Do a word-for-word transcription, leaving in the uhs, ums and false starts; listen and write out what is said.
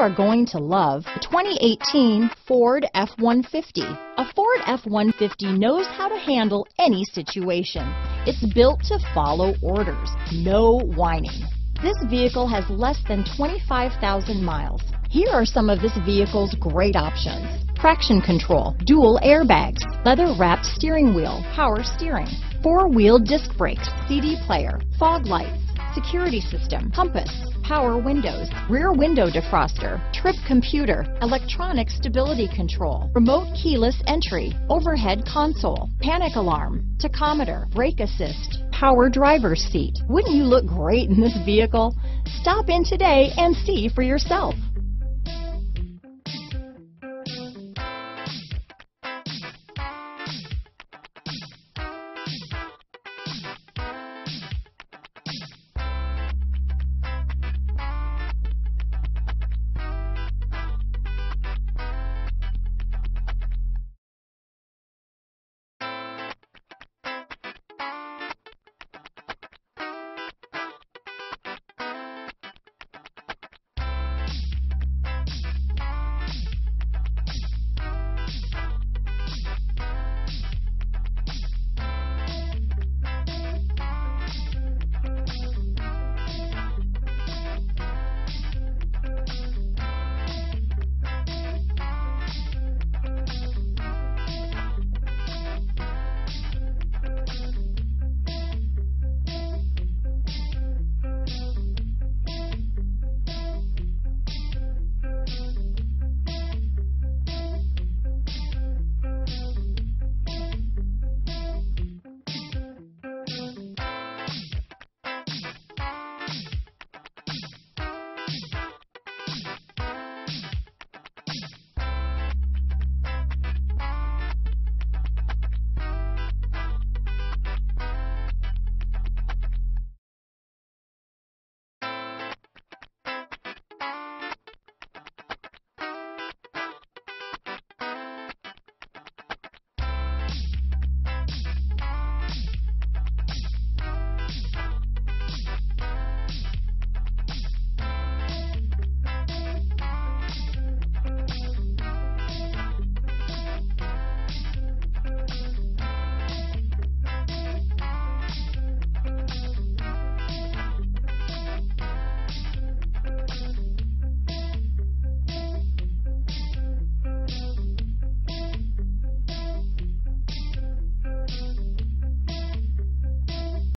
are going to love the twenty eighteen Ford F one fifty. A Ford F one fifty knows how to handle any situation. It's built to follow orders, no whining. This vehicle has less than twenty-five thousand miles. Here are some of this vehicle's great options: traction control, dual airbags, leather-wrapped steering wheel, power steering, four-wheel disc brakes, C D player, fog lights, security system, compass, power windows, rear window defroster, trip computer, electronic stability control, remote keyless entry, overhead console, panic alarm, tachometer, brake assist, power driver's seat. Wouldn't you look great in this vehicle? Stop in today and see for yourself.